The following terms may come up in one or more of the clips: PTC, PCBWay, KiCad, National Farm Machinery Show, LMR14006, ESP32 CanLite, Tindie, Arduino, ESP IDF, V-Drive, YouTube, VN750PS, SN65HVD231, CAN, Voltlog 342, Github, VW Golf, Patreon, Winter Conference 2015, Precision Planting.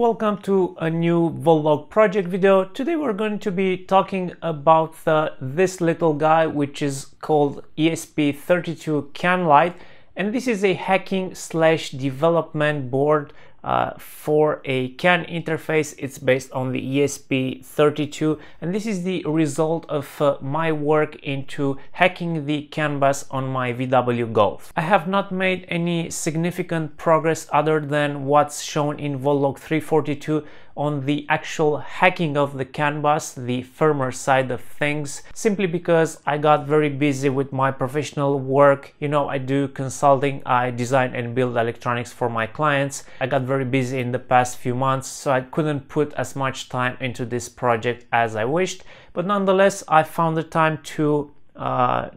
Welcome to a new Voltlog project video. Today we're going to be talking about this little guy, which is called ESP32 CanLite, and this is a hacking / development board for a CAN interface. It's based on the ESP32, and this is the result of my work into hacking the canvas on my VW Golf. I have not made any significant progress other than what's shown in Voltlog 342 on the actual hacking of the canvas, the firmware side of things, simply because I got very busy with my professional work. You know, I do consulting, I design and build electronics for my clients. I got very busy in the past few months, so I couldn't put as much time into this project as I wished, but nonetheless I found the time to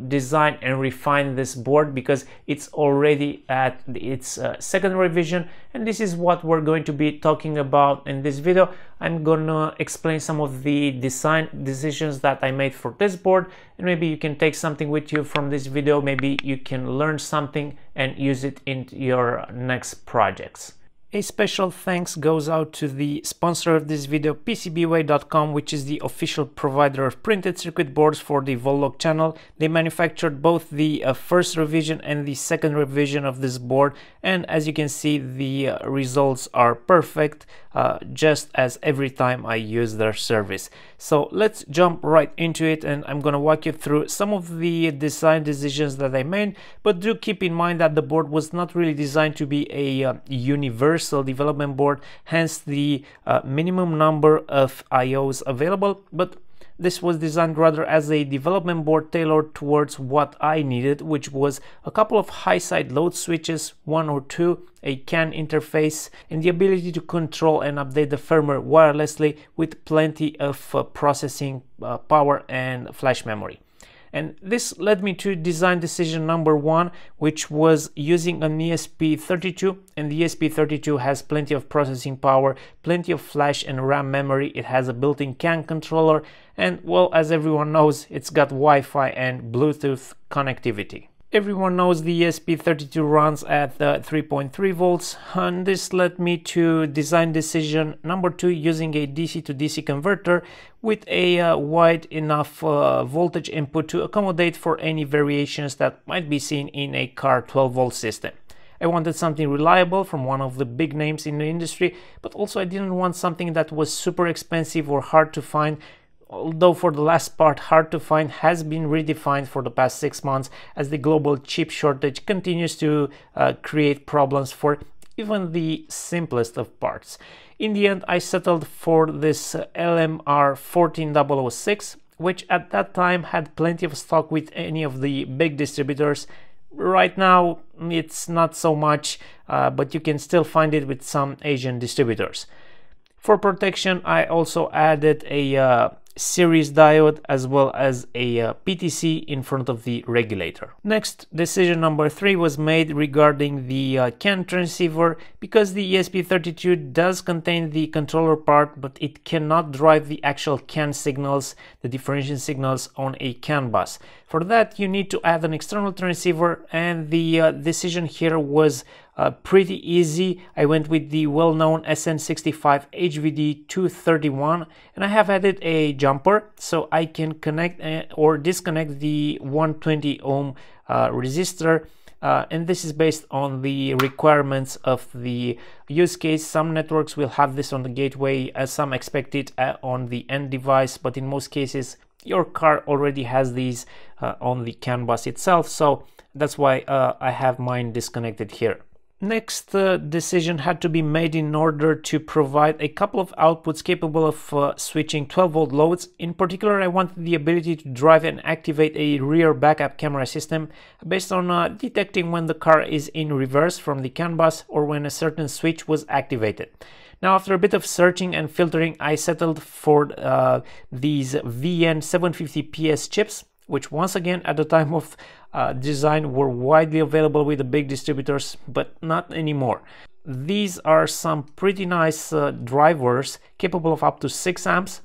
design and refine this board because it's already at its second revision, and this is what we're going to be talking about in this video. I'm gonna explain some of the design decisions that I made for this board, and maybe you can take something with you from this video. Maybe you can learn something and use it in your next projects. A special thanks goes out to the sponsor of this video, PCBWay.com, which is the official provider of printed circuit boards for the Voltlog channel. They manufactured both the first revision and the second revision of this board, and as you can see, the results are perfect, just as every time I use their service. So let's jump right into it, and I'm gonna walk you through some of the design decisions that I made, but do keep in mind that the board was not really designed to be a universal development board, hence the minimum number of IOs available, but this was designed rather as a development board tailored towards what I needed, which was a couple of high side load switches, one or two, a CAN interface, and the ability to control and update the firmware wirelessly with plenty of processing power and flash memory. And this led me to design decision number one, which was using an ESP32, and the ESP32 has plenty of processing power, plenty of flash and RAM memory, it has a built-in CAN controller, and well, as everyone knows, it's got Wi-Fi and Bluetooth connectivity. Everyone knows the ESP32 runs at 3.3 volts, and this led me to design decision number two, using a DC to DC converter with a wide enough voltage input to accommodate for any variations that might be seen in a car 12 volt system. I wanted something reliable from one of the big names in the industry, but also I didn't want something that was super expensive or hard to find, although for the last part, hard to find has been redefined for the past 6 months as the global chip shortage continues to create problems for even the simplest of parts. In the end, I settled for this LMR14006, which at that time had plenty of stock with any of the big distributors. Right now, it's not so much, but you can still find it with some Asian distributors. For protection, I also added a series diode as well as a PTC in front of the regulator. Next, decision number three was made regarding the CAN transceiver, because the ESP32 does contain the controller part, but it cannot drive the actual CAN signals, the differentiation signals on a CAN bus. For that, you need to add an external transceiver, and the decision here was pretty easy. I went with the well-known SN65HVD231, and I have added a jumper so I can connect or disconnect the 120 ohm resistor, and this is based on the requirements of the use case. Some networks will have this on the gateway, some expect it on the end device, but in most cases your car already has these on the CAN bus itself, so that's why I have mine disconnected here. Next decision had to be made in order to provide a couple of outputs capable of switching 12 volt loads. In particular, I wanted the ability to drive and activate a rear backup camera system based on detecting when the car is in reverse from the CAN bus or when a certain switch was activated. Now, after a bit of searching and filtering, I settled for these VN750PS chips, which once again at the time of design were widely available with the big distributors, but not anymore. These are some pretty nice drivers capable of up to 6 amps,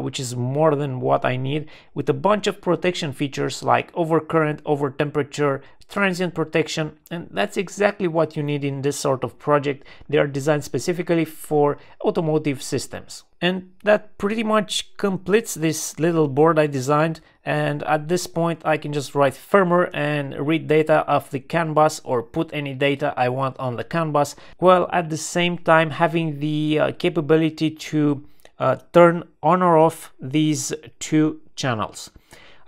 which is more than what I need, with a bunch of protection features like overcurrent, over temperature, transient protection, and that's exactly what you need in this sort of project. They are designed specifically for automotive systems. And that pretty much completes this little board I designed, and at this point I can just write firmware and read data off the CAN bus or put any data I want on the CAN bus, while at the same time having the capability to turn on or off these two channels.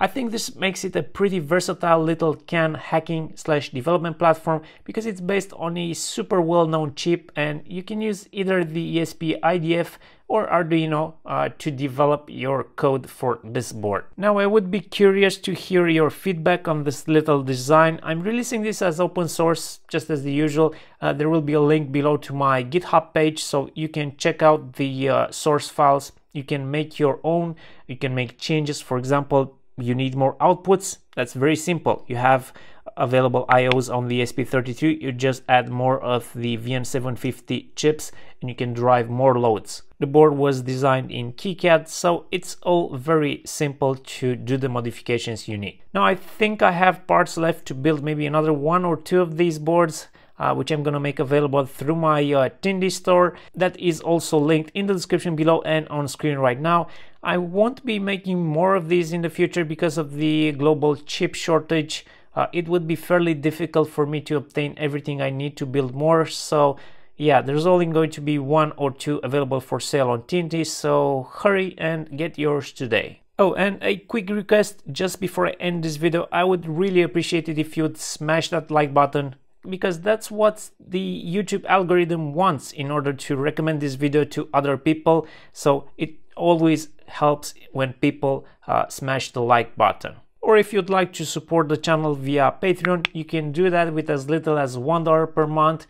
I think this makes it a pretty versatile little CAN hacking / development platform, because it's based on a super well-known chip, and you can use either the ESP IDF or Arduino to develop your code for this board. Now, I would be curious to hear your feedback on this little design. I'm releasing this as open source, just as the usual. There will be a link below to my GitHub page, so you can check out the source files. You can make your own, you can make changes. For example, you need more outputs. That's very simple. You have available IOs on the ESP32, you just add more of the VN750 chips and you can drive more loads. The board was designed in KiCad, so it's all very simple to do the modifications you need. Now, I think I have parts left to build maybe another one or two of these boards, which I'm gonna make available through my Tindie store. That is also linked in the description below and on screen right now. I won't be making more of these in the future because of the global chip shortage. It would be fairly difficult for me to obtain everything I need to build more, so yeah, there's only going to be one or two available for sale on Tindie, so hurry and get yours today. Oh, and a quick request just before I end this video. I would really appreciate it if you'd smash that like button, because that's what the YouTube algorithm wants in order to recommend this video to other people. So it always helps when people smash the like button. Or if you'd like to support the channel via Patreon, you can do that with as little as $1 per month.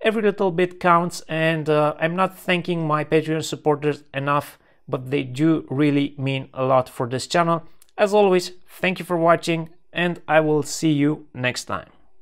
Every little bit counts, and I'm not thanking my Patreon supporters enough, but they do really mean a lot for this channel. As always, thank you for watching, and I will see you next time.